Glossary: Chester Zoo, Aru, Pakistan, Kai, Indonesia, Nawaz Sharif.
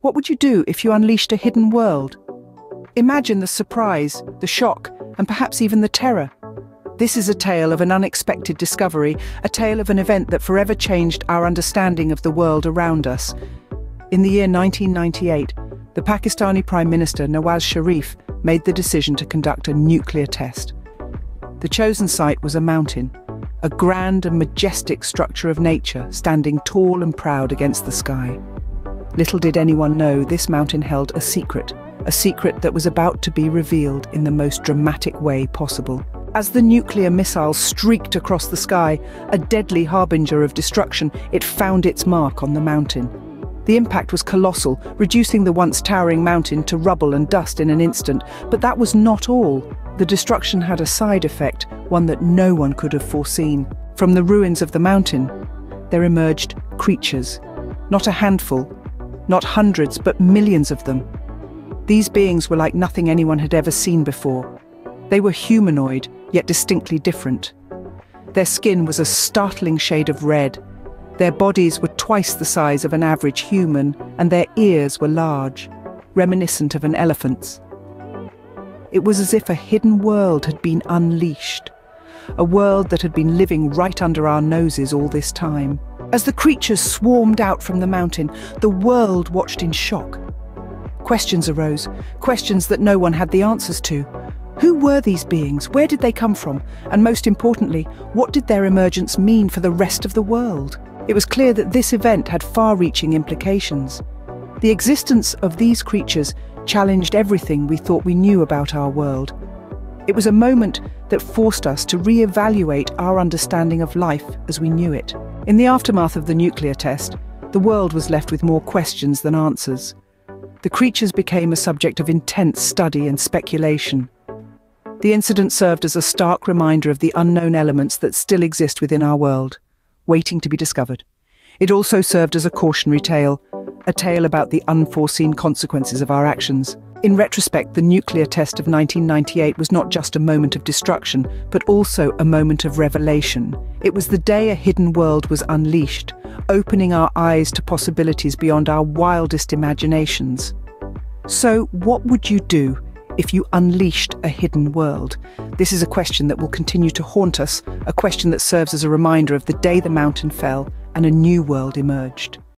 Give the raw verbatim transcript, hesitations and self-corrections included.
What would you do if you unleashed a hidden world? Imagine the surprise, the shock, and perhaps even the terror. This is a tale of an unexpected discovery, a tale of an event that forever changed our understanding of the world around us. In the year nineteen ninety-eight, the Pakistani Prime Minister Nawaz Sharif made the decision to conduct a nuclear test. The chosen site was a mountain, a grand and majestic structure of nature standing tall and proud against the sky. Little did anyone know this mountain held a secret, a secret that was about to be revealed in the most dramatic way possible. As the nuclear missile streaked across the sky, a deadly harbinger of destruction, it found its mark on the mountain. The impact was colossal, reducing the once towering mountain to rubble and dust in an instant. But that was not all. The destruction had a side effect, one that no one could have foreseen. From the ruins of the mountain, there emerged creatures. Not a handful, not hundreds, but millions of them. These beings were like nothing anyone had ever seen before. They were humanoid, yet distinctly different. Their skin was a startling shade of red. Their bodies were twice the size of an average human, and their ears were large, reminiscent of an elephant's. It was as if a hidden world had been unleashed, a world that had been living right under our noses all this time. As the creatures swarmed out from the mountain, the world watched in shock. Questions arose, questions that no one had the answers to. Who were these beings? Where did they come from? And most importantly, what did their emergence mean for the rest of the world? It was clear that this event had far-reaching implications. The existence of these creatures challenged everything we thought we knew about our world. It was a moment that forced us to re-evaluate our understanding of life as we knew it. In the aftermath of the nuclear test, the world was left with more questions than answers. The creatures became a subject of intense study and speculation. The incident served as a stark reminder of the unknown elements that still exist within our world, waiting to be discovered. It also served as a cautionary tale, a tale about the unforeseen consequences of our actions. In retrospect, the nuclear test of nineteen ninety-eight was not just a moment of destruction, but also a moment of revelation. It was the day a hidden world was unleashed, opening our eyes to possibilities beyond our wildest imaginations. So, what would you do if you unleashed a hidden world? This is a question that will continue to haunt us, a question that serves as a reminder of the day the mountain fell and a new world emerged.